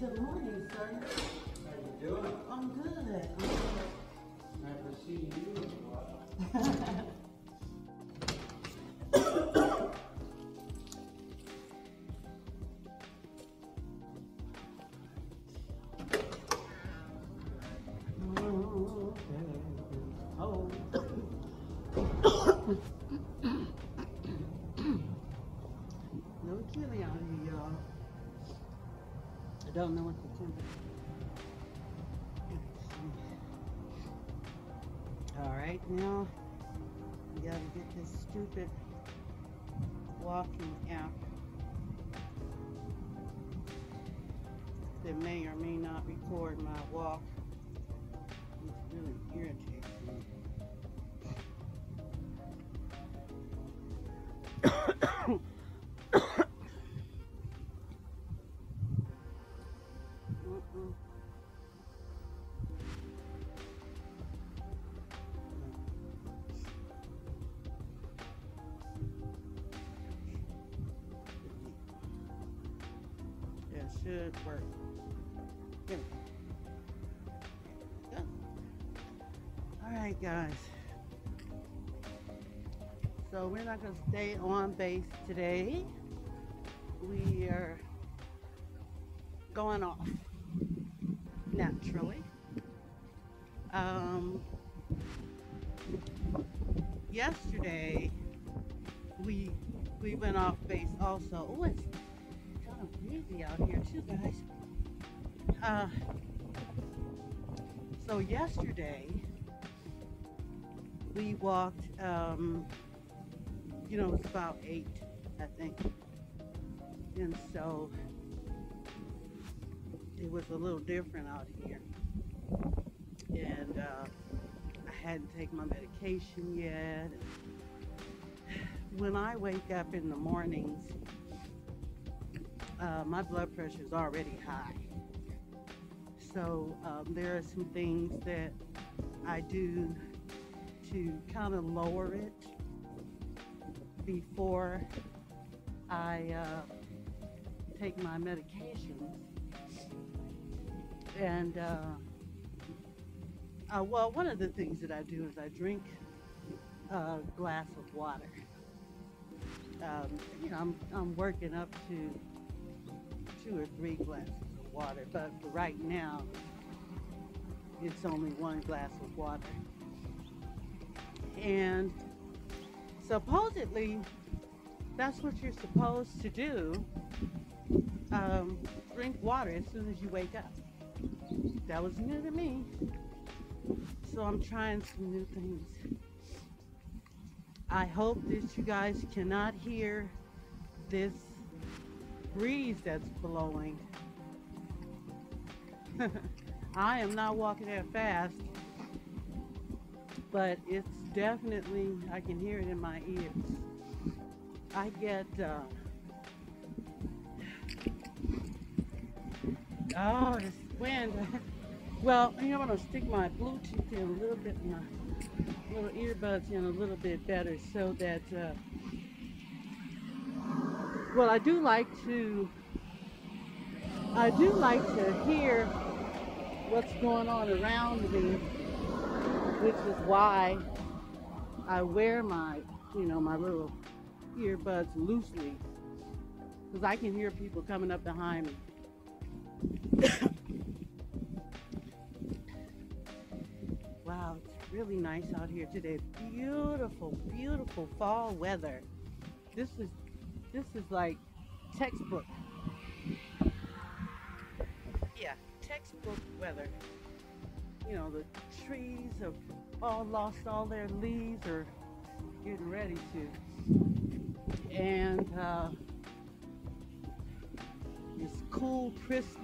Good morning, sir. How you doing? I'm good. Never seen you in a while. I don't know what the temperature is. Alright, now we gotta get this stupid walking app that may or may not record my walk. It's really irritating. Should work. There we go. Done. All right, guys. So we're not going to stay on base today. We are going off naturally. Yesterday we went off base also. Oh, it's crazy out here too, guys. So yesterday we walked, you know, it's about 8, I think, and so it was a little different out here, and I hadn't taken my medication yet. When I wake up in the mornings, my blood pressure is already high, so there are some things that I do to kind of lower it before I take my medications. And well, one of the things that I do is I drink a glass of water. You know, I'm working up to 2 or 3 glasses of water, but for right now it's only 1 glass of water. And supposedly that's what you're supposed to do, drink water as soon as you wake up. That was new to me, so I'm trying some new things. I hope that you guys cannot hear this breeze that's blowing. I am not walking that fast, but it's definitely, I can hear it in my ears. I get oh, this wind. Well, you know, I'm gonna stick my Bluetooth in a little bit, my little earbuds in a little bit better, so that well, I do like to hear what's going on around me, which is why I wear my, you know, my little earbuds loosely, because I can hear people coming up behind me. Wow, it's really nice out here today. Beautiful, beautiful fall weather. This is like textbook. Yeah, textbook weather. You know, the trees have all lost all their leaves or getting ready to. And this cool, crisp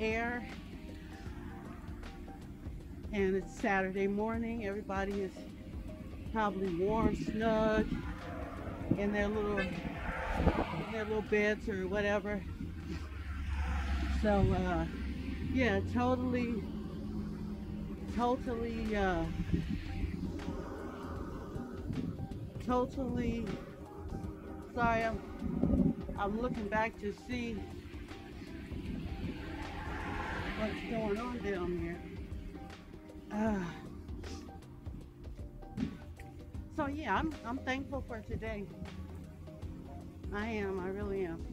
air. And it's Saturday morning. Everybody is probably warm, snug in their little beds or whatever. So yeah, totally sorry, I'm looking back to see what's going on down here. So yeah, I'm thankful for today. I really am.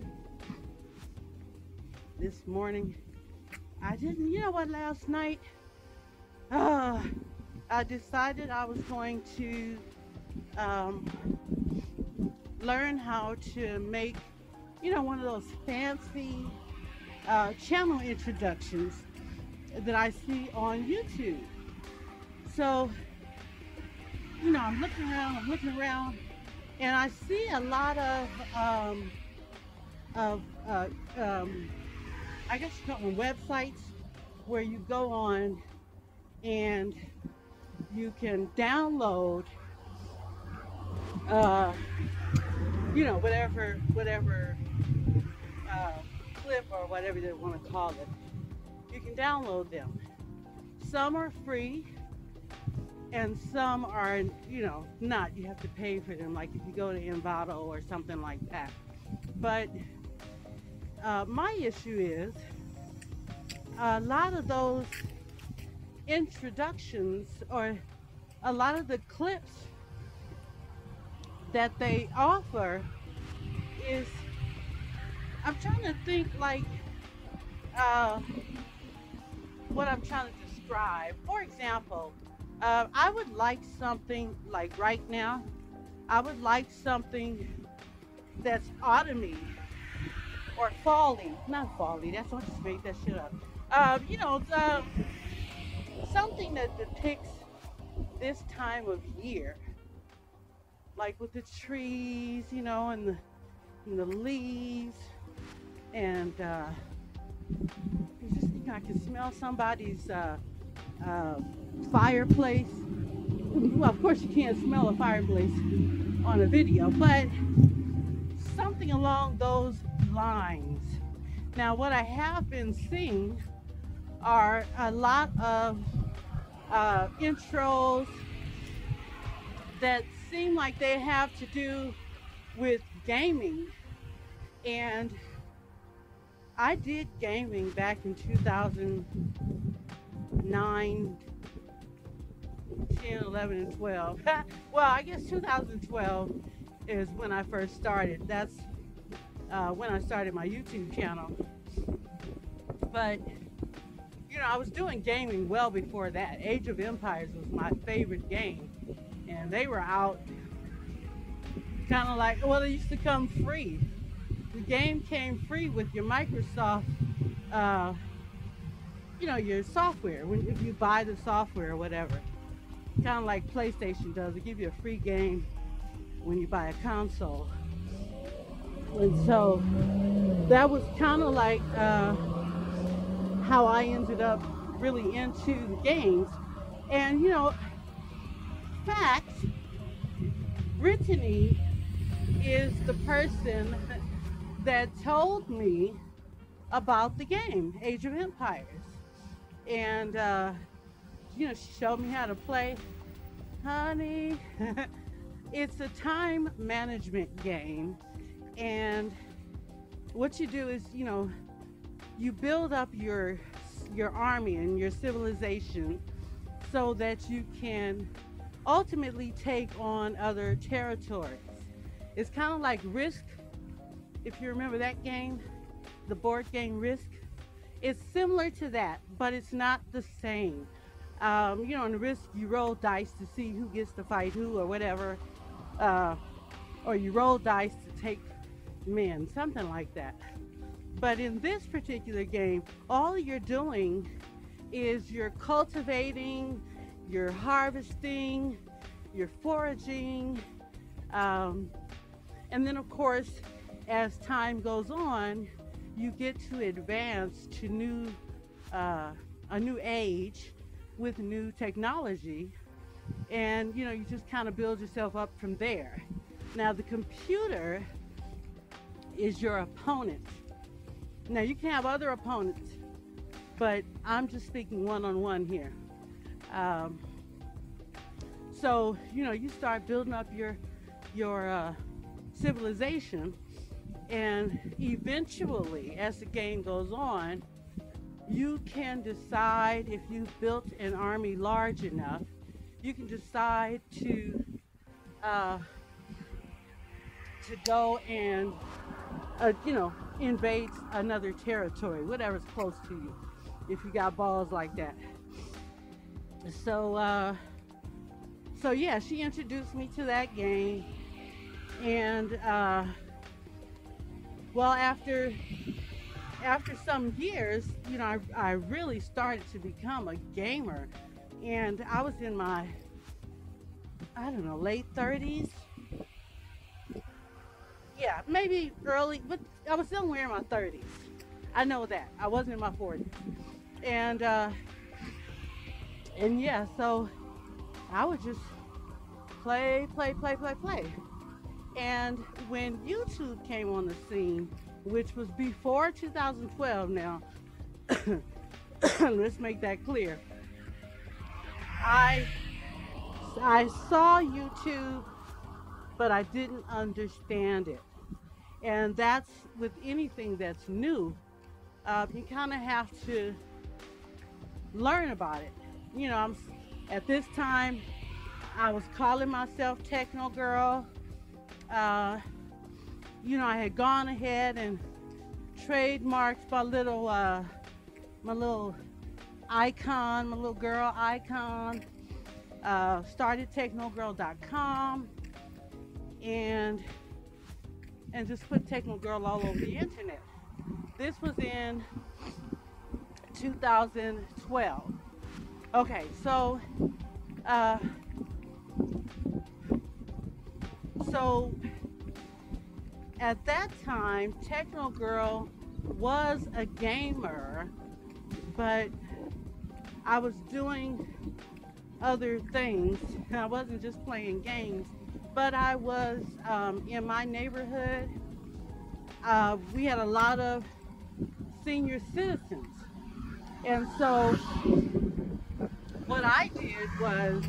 This morning, I didn't, you know what, last night, I decided I was going to learn how to make, you know, one of those fancy channel introductions that I see on YouTube. So, you know, I'm looking around, and I see a lot of I guess you call them websites, where you go on and you can download, you know, whatever clip or whatever they want to call it. You can download them. Some are free, and some are, you know, not. You have to pay for them, like if you go to Envato or something like that. But my issue is a lot of those introductions, or a lot of the clips that they offer, is, I'm trying to think, like, what I'm trying to describe. For example, I would like something, like right now, I would like something that's autumny. Or folly, not folly, that's what, just made that shit up. You know, something that depicts this time of year, like with the trees, you know, and the leaves, and just, you know, I can smell somebody's fireplace. Well, of course you can't smell a fireplace on a video, but something along those lines. Now, what I have been seeing are a lot of intros that seem like they have to do with gaming, and I did gaming back in 2009, 10, 11, and 12. Well, I guess 2012 is when I first started. That's when I started my YouTube channel. But, you know, I was doing gaming well before that. Age of Empires was my favorite game. And they were out kind of like, well, they used to come free. The game came free with your Microsoft, you know, your software. If you buy the software or whatever. Kind of like PlayStation does. They give you a free game when you buy a console. And so that was kind of like how I ended up really into the games. And, you know, in fact, Brittany is the person that told me about the game, Age of Empires. And, you know, she showed me how to play. Honey, it's a time management game. And what you do is, you know, you build up your army and your civilization so that you can ultimately take on other territories. It's kind of like Risk, if you remember that game, the board game Risk. It's similar to that, but it's not the same. You know, in Risk, you roll dice to see who gets to fight who or whatever, or you roll dice to take men, something like that. But in this particular game, all you're doing is you're cultivating, you're harvesting, you're foraging, and then of course, as time goes on, you get to advance to a new age with new technology, and you know, you just kind of build yourself up from there. Now, the computer is your opponent. Now, you can have other opponents, but I'm just speaking one-on-one here. So, you know, you start building up your civilization, and eventually, as the game goes on, You can decide, if you've built an army large enough, you can decide to go and, you know, invade another territory, whatever's close to you, if you got balls like that. So, so yeah, she introduced me to that game, and well, after some years, you know, I really started to become a gamer, and I was in my, I don't know, late 30s. Yeah, maybe early, but I was somewhere in my 30s. I know that. I wasn't in my 40s. And yeah, so I would just play. And when YouTube came on the scene, which was before 2012 now, let's make that clear. I saw YouTube, but I didn't understand it. And that's with anything that's new, you kind of have to learn about it. You know, at this time, I was calling myself Techno Girl. You know, I had gone ahead and trademarked my little icon, my little girl icon. Started Technogirl.com, and just put Technogirl all over the internet. This was in 2012. Okay, so so at that time, Technogirl was a gamer, but I was doing other things. I wasn't just playing games, but I was in my neighborhood. We had a lot of senior citizens, and so what I did was,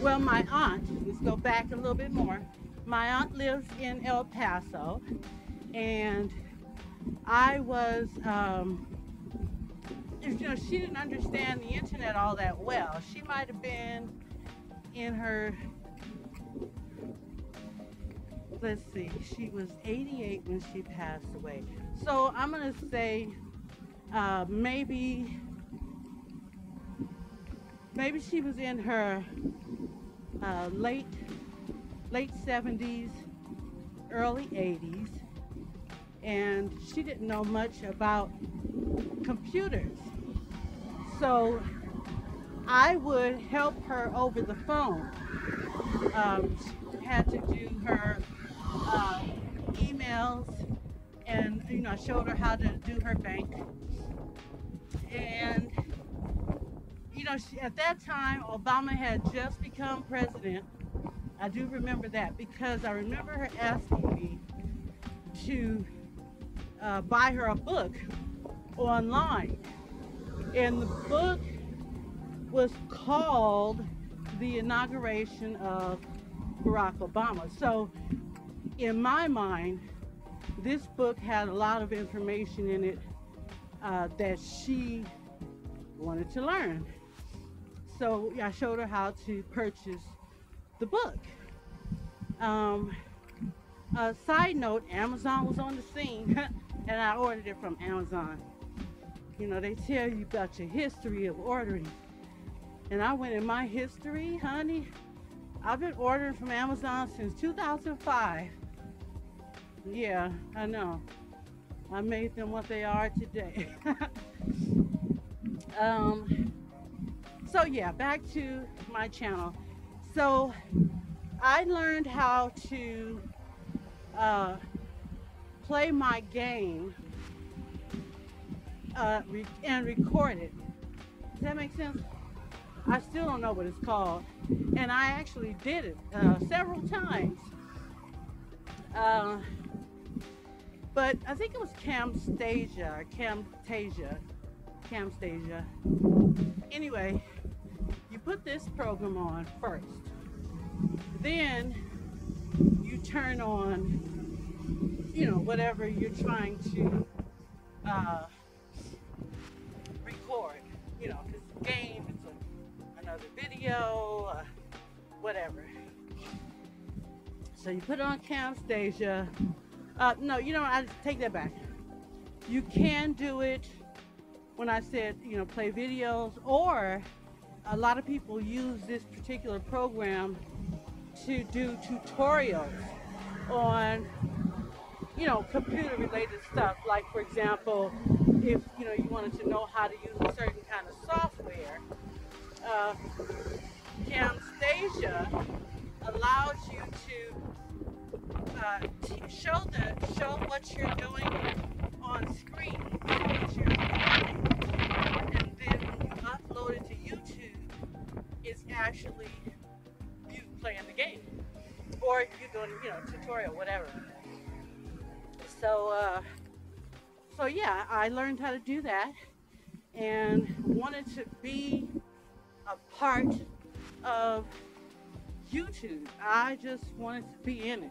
well, my aunt, let's go back a little bit more. My aunt lives in El Paso, and I was, you know, she didn't understand the internet all that well. She might have been in her, let's see, she was 88 when she passed away. So I'm gonna say maybe she was in her late 70s, early 80s, and she didn't know much about computers. So I would help her over the phone. She had to do her emails, and you know, I showed her how to do her bank. And you know, she, at that time, Obama had just become president. I do remember that, because I remember her asking me to buy her a book online, and the book was called The Inauguration of Barack Obama. So in my mind, this book had a lot of information in it that she wanted to learn. So I showed her how to purchase the book. A side note, Amazon was on the scene, and I ordered it from Amazon. You know, they tell you about your history of ordering. And I went in my history, honey. I've been ordering from Amazon since 2005. Yeah, I know. I made them what they are today. So yeah, back to my channel. So I learned how to play my game and record it. Does that make sense? I still don't know what it's called, and I actually did it several times. But I think it was Camtasia, or Camtasia. Anyway, you put this program on first, then you turn on, you know, whatever you're trying to another video, whatever. So you put it on Camtasia. No, you know, I take that back. You can do it when I said, you know, play videos, or a lot of people use this particular program to do tutorials on, you know, computer related stuff. Like, for example, if, you know, you wanted to know how to use a certain kind of software, Camtasia allows you to show what you're doing on screen, what you're doing, and then when you upload it to YouTube, it's actually you playing the game, or you're doing, you know, tutorial, whatever. So, so yeah, I learned how to do that, and wanted to be a part of YouTube. I just wanted to be in it.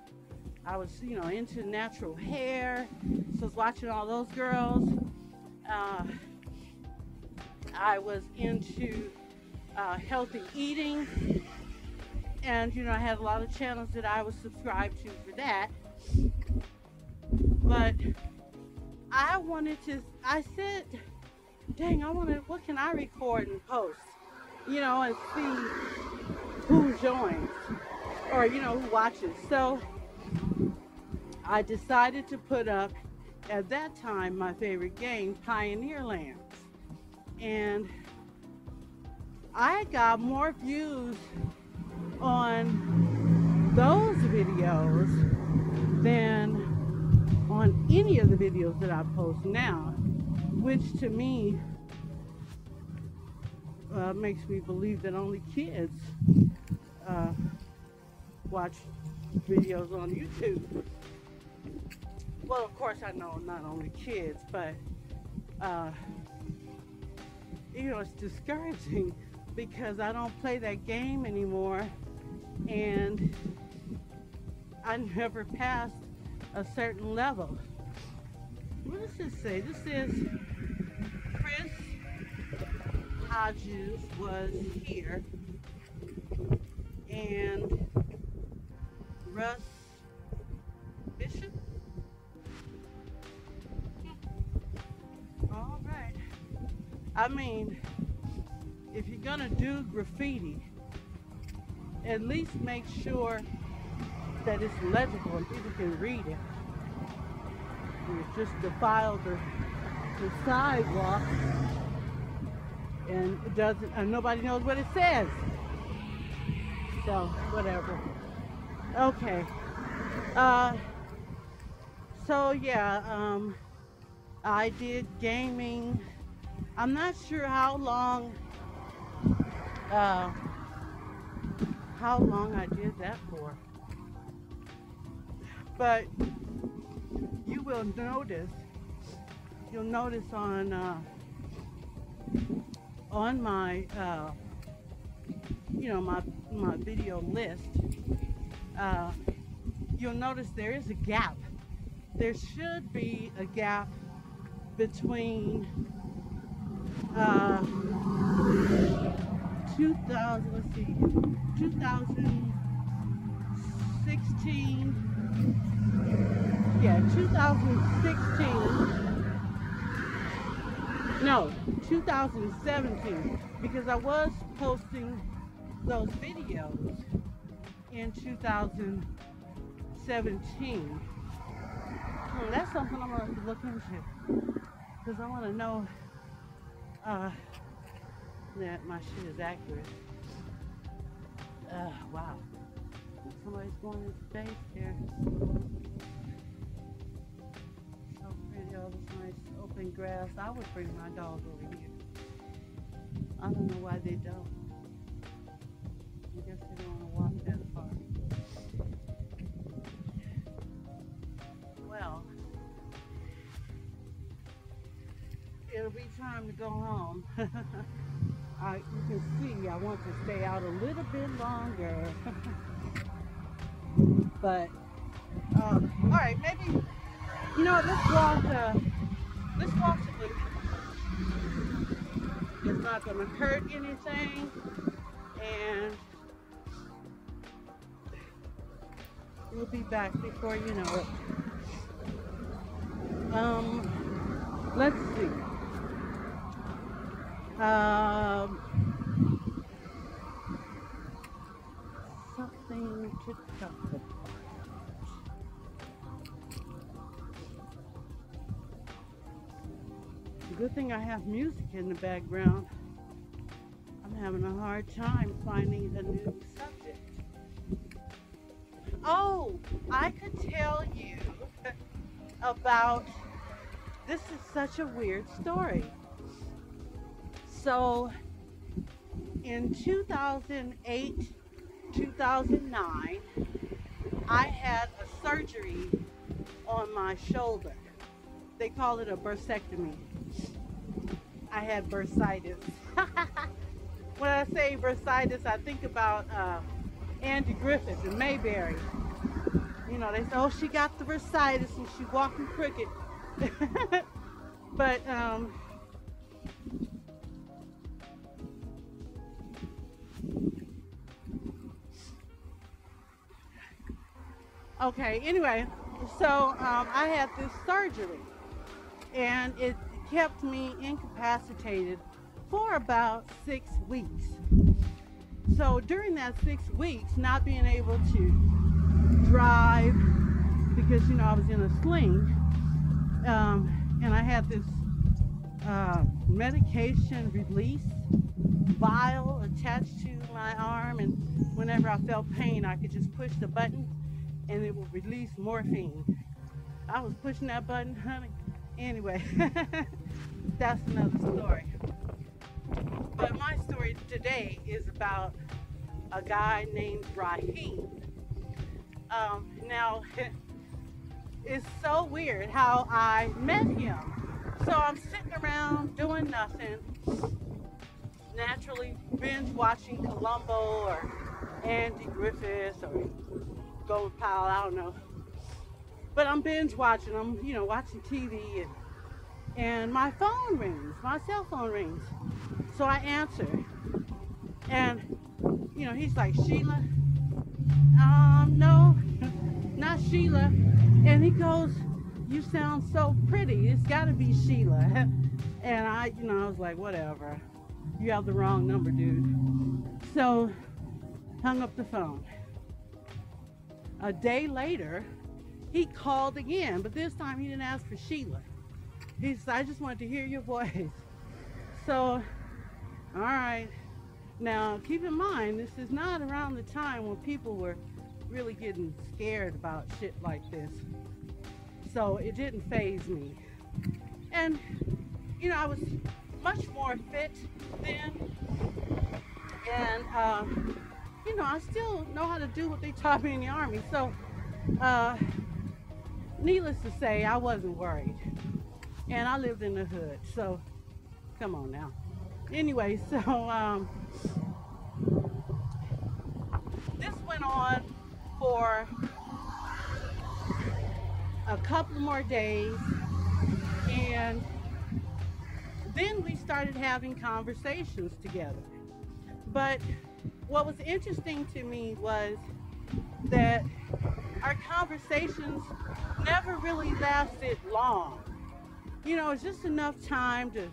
I was, you know, into natural hair, so I was watching all those girls. I was into healthy eating, and, you know, I had a lot of channels that I was subscribed to for that. But I wanted to, I said, dang, I wanted, what can I record and post? You know, and see who joins, or, you know, who watches. So I decided to put up, at that time, my favorite game, Pioneer Lands. And I got more views on those videos than on any of the videos that I post now, which to me makes me believe that only kids watch videos on YouTube. Well, of course, I know not only kids, but you know, it's discouraging because I don't play that game anymore, and I never passed a certain level. What does this say? This is Chris Hodges was here, and Russ Bishop. All right. I mean, if you're gonna do graffiti, at least make sure that it's legible and people can read it. It's just defiled the sidewalk, and it doesn't, and nobody knows what it says. So whatever. Okay. So yeah, I did gaming. I'm not sure how long I did that for, but you will notice, you'll notice on my, you know, my video list, you'll notice there is a gap. There should be a gap between 2017, because I was posting those videos in 2017. And that's something I'm going to look into, because I want to know that my shit is accurate. Wow. Somebody's going in space here. So pretty, all this nice open grass. I would bring my dog over here. I don't know why they don't. I guess they don't want to walk that far. Well, it'll be time to go home. You can see I want to stay out a little bit longer. But, all right, maybe, you know, this walk to Brittany is not going to hurt anything. and we'll be back before you know it. Let's see. Something to talk about. Good thing I have music in the background. I'm having a hard time finding the new subject. Oh, I could tell you about, this is such a weird story. So in 2008, 2009, I had a surgery on my shoulder. They call it a bursectomy. I had bursitis. When I say bursitis, I think about Andy Griffith in Mayberry. You know, they say, oh, she got the bursitis and she walking crooked. But okay, anyway, so I had this surgery and it kept me incapacitated for about 6 weeks. So during that 6 weeks, not being able to drive because, you know, I was in a sling, and I had this medication release vial attached to my arm, and whenever I felt pain, I could just push the button and it would release morphine. I was pushing that button, honey. Anyway, that's another story. But my story today is about a guy named Raheem. Now, it's so weird how I met him. So I'm sitting around doing nothing, naturally binge watching Columbo or Andy Griffith or Gold Pile, I don't know. But I'm binge watching, I'm, you know, watching TV, and my phone rings, my cell phone rings. So I answer, and, you know, he's like, Sheila? No, not Sheila. And he goes, you sound so pretty, it's gotta be Sheila. And I, you know, I was like, whatever. You have the wrong number, dude. So, hung up the phone. A day later, he called again, but this time he didn't ask for Sheila. He said, I just wanted to hear your voice. So, all right. Now, keep in mind, this is not around the time when people were really getting scared about shit like this. So it didn't faze me. And, you know, I was much more fit then. And, you know, I still know how to do what they taught me in the Army. So, needless to say, I wasn't worried, and I lived in the hood, so come on now. Anyway, so this went on for a couple more days, and then we started having conversations together. But what was interesting to me was that our conversations never really lasted long. You know, it's just enough time to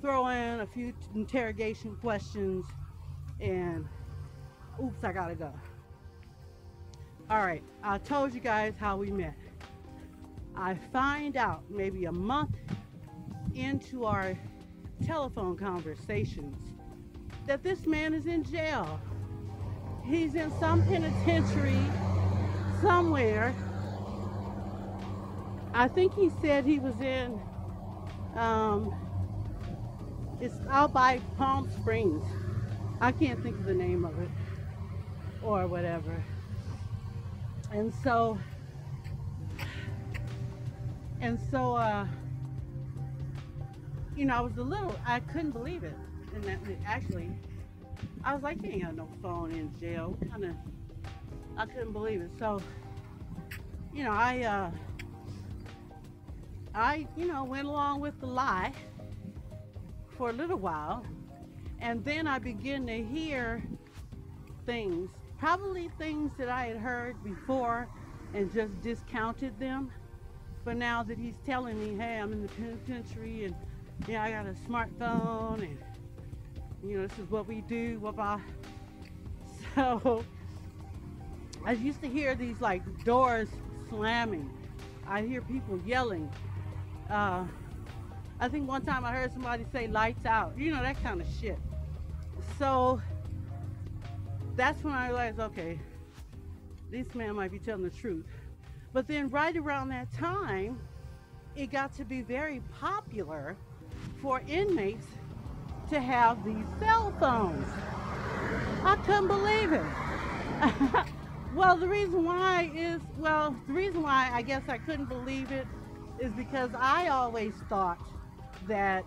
throw in a few interrogation questions and, oops, I gotta go. All right, I told you guys how we met. I find out maybe a month into our telephone conversations that this man is in jail. He's in some penitentiary somewhere. I think he said he was in, it's out by Palm Springs. I can't think of the name of it or whatever. And so, you know, I was a little, I couldn't believe it. And that, actually, I was like, you ain't got no phone in jail. Kind of. I couldn't believe it. So, you know, I went along with the lie for a little while, And then I begin to hear things, probably things that I had heard before and just discounted them. But now that he's telling me, hey, I'm in the penitentiary and yeah, I got a smartphone and you know, this is what we do, what about. So I used to hear these like doors slamming. I hear people yelling. I think one time I heard somebody say lights out, you know, that kind of shit. So that's when I realized, okay, this man might be telling the truth. But then right around that time, it got to be very popular for inmates to have these cell phones. I couldn't believe it. Well, the reason why I guess I couldn't believe it is because I always thought that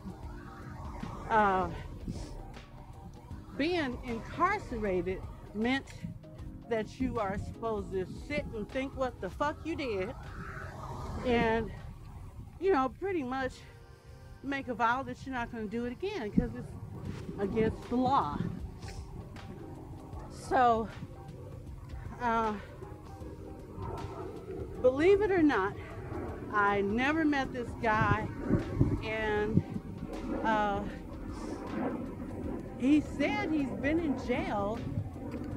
being incarcerated meant that you are supposed to sit and think what the fuck you did and, you know, pretty much make a vow that you're not going to do it again because it's against the law. So, believe it or not, I never met this guy, and he said he's been in jail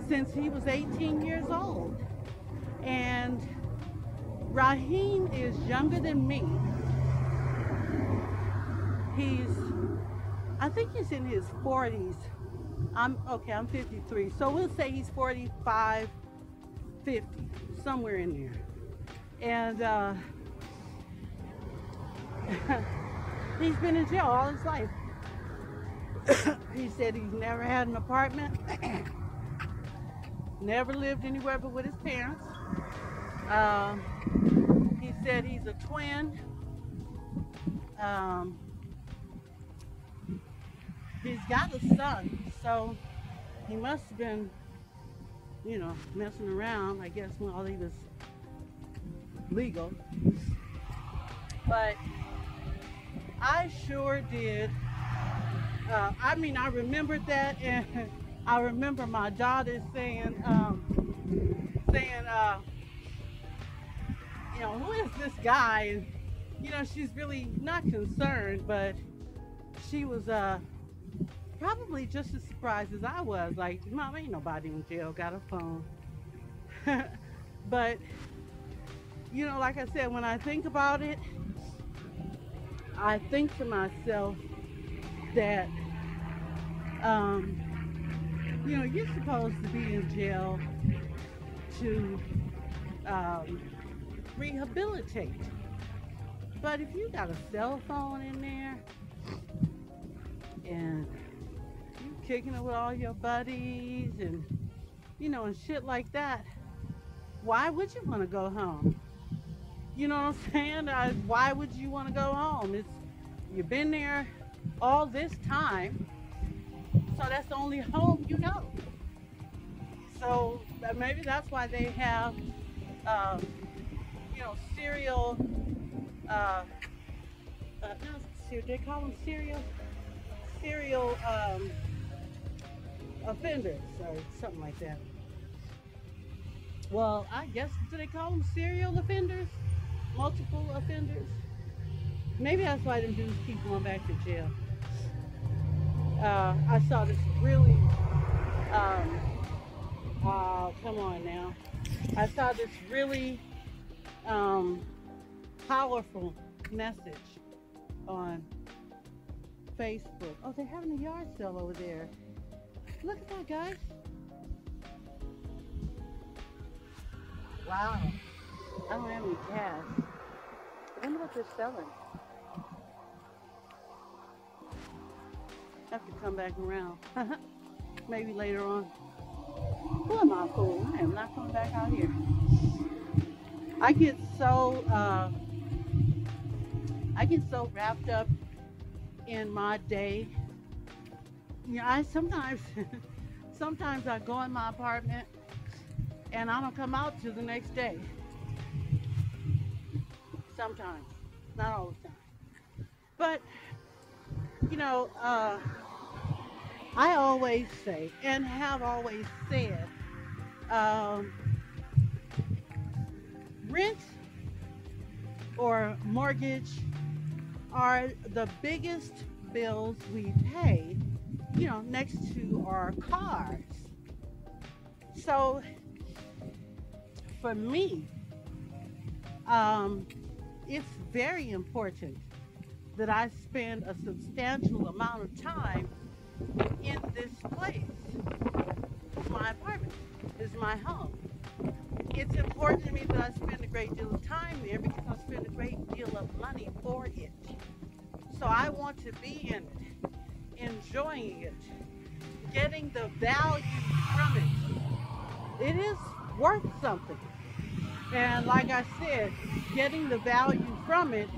since he was 18 years old. And Raheem is younger than me. He's, I think he's in his 40s. I'm 53, so we'll say he's 45, 50, somewhere in there. And he's been in jail all his life. He said he's never had an apartment, never lived anywhere but with his parents. He said he's a twin. He's got a son, so he must have been, you know, messing around, I guess, when all he was legal. But I sure did. I mean, I remembered that, and I remember my daughter saying, you know, who is this guy? And, you know, she's really not concerned, but she was probably just as surprised as I was. Like, Mom, ain't nobody in jail got a phone. But, you know, like I said, when I think about it, I think to myself that, you know, you're supposed to be in jail to rehabilitate. But if you got a cell phone in there and you kicking it with all your buddies and, you know, and shit like that, why would you want to go home? You know what I'm saying? Why would you want to go home? It's, you've been there all this time, so that's the only home you know. So maybe that's why they have, you know, serial, they call them serial offenders or something like that. Well, I guess, do they call them serial offenders? Multiple offenders? Maybe that's why them dudes keep going back to jail. I saw this really, come on now. I saw this really powerful message on Facebook. Oh, they're having a yard sale over there. Look at that, guys. Wow. I don't have any cash. I wonder what they're selling. Have to come back around. Maybe later on. Who am I fooling? I am not coming back out here. I get so I get so wrapped up in my day. You know, I sometimes I go in my apartment and I don't come out till the next day. Sometimes, not all the time. But you know, I always say, and have always said, rent or mortgage are the biggest bills we pay, you know, next to our cars. So for me, it's very important that I spend a substantial amount of time in this place. My apartment is my home. It's important to me that I spend a great deal of time there because I spend a great deal of money for it. So I want to be in it, enjoying it, getting the value from it. It is worth something. And like I said, getting the value from it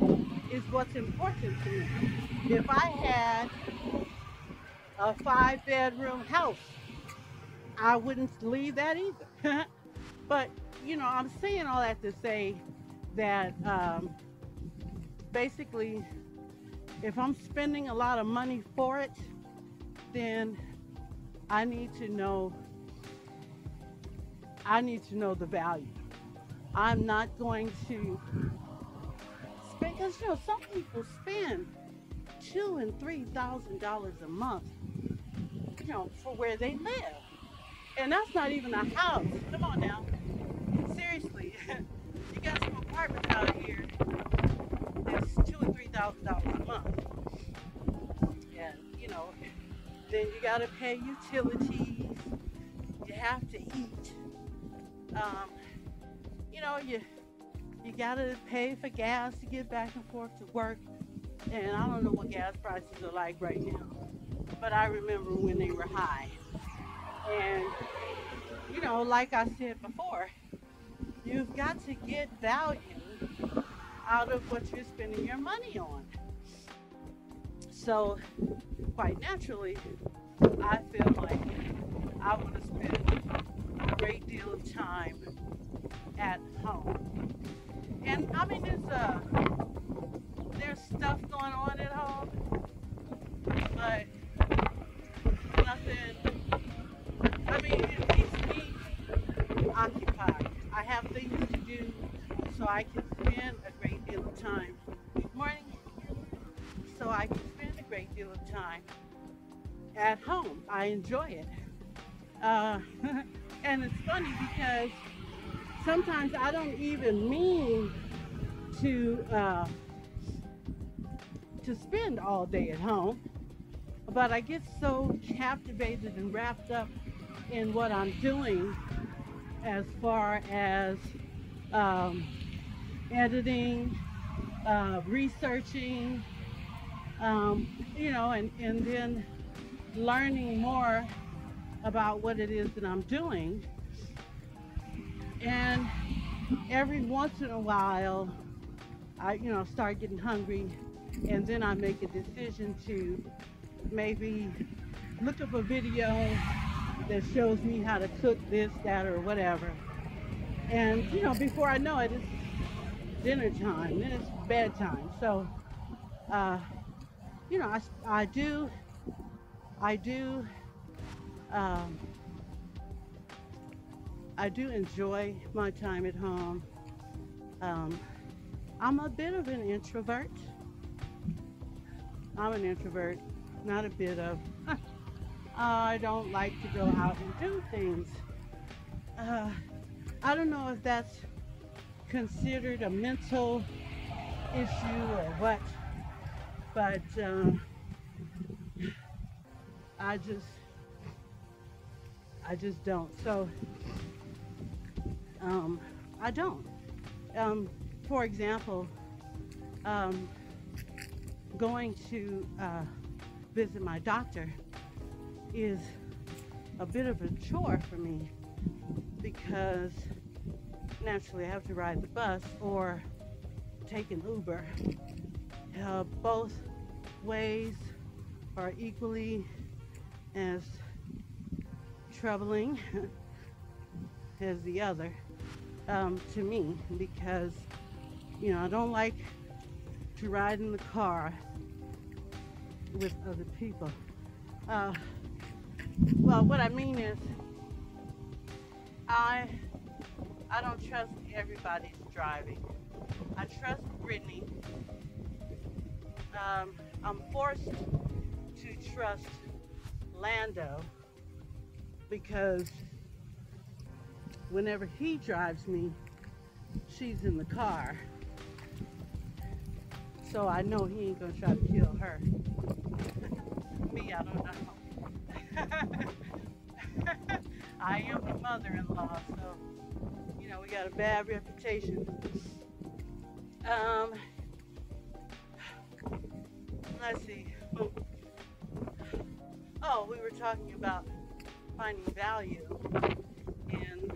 is what's important to me. If I had a 5-bedroom house, I wouldn't leave that either. But, you know, I'm saying all that to say that basically, if I'm spending a lot of money for it, then I need to know the value. I'm not going to spend, because, you know, some people spend $2,000 and $3,000 a month, you know, for where they live. And that's not even a house. Come on now. Seriously. You got some apartments out here that's $2,000 and $3,000 a month. And, you know, then you got to pay utilities. You have to eat. You know, you got to pay for gas to get back and forth to work. And I don't know what gas prices are like right now, but I remember when they were high. And, you know, like I said before, you've got to get value out of what you're spending your money on. So, quite naturally, I feel like I want to spend a great deal of time at home. And, I mean, there's stuff going on at home, but nothing... I mean, it keeps me occupied. I have things to do, so I can spend a great deal of time. At home. I enjoy it. And it's funny because sometimes I don't even mean to spend all day at home, but I get so captivated and wrapped up in what I'm doing as far as editing, researching, you know, and then learning more about what it is that I'm doing. And every once in a while, I, you know, start getting hungry, and then I make a decision to maybe look up a video that shows me how to cook this, that, or whatever. And, you know, before I know it, it's dinner time, then it's bedtime. So, you know, I do enjoy my time at home. I'm a bit of an introvert. I'm an introvert, not a bit of... I don't like to go out and do things. I don't know if that's considered a mental issue or what, but I just don't. So I don't. For example, going to visit my doctor is a bit of a chore for me because naturally I have to ride the bus or take an Uber. Both ways are equally as troubling as the other to me because, you know, I don't like to ride in the car with other people. Well, what I mean is, I don't trust everybody's driving. I trust Brittany. I'm forced to trust Lando because whenever he drives me, she's in the car. So I know he ain't gonna try to kill her. Me, I don't know. I am the mother-in-law, so, you know, we got a bad reputation. Let's see. Oh, we were talking about finding value in,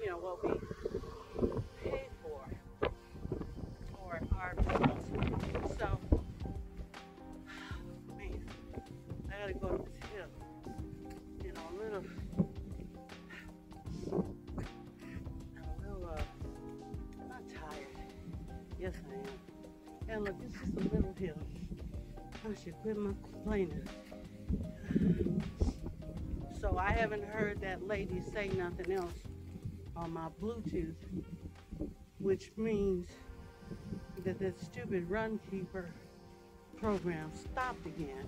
you know, what we pay for or our bills. So, man, I gotta go up this hill. You know, a little, I'm tired. Yes, I am. And look, it's just a little hill. I should quit my complaining. So I haven't heard that lady say nothing else on my Bluetooth, which means that that stupid Runkeeper program stopped again,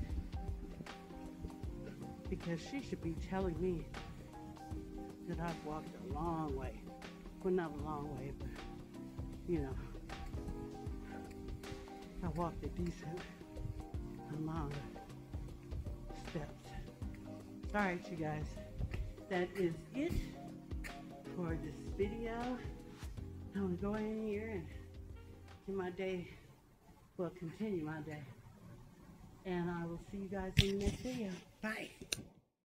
because she should be telling me that I've walked a long way. Well, not a long way, but, you know, I walked a decent amount of steps. All right, you guys, that is it for this video. I'm gonna go in here and do my day, well, continue my day. And I will see you guys in the next video. Bye.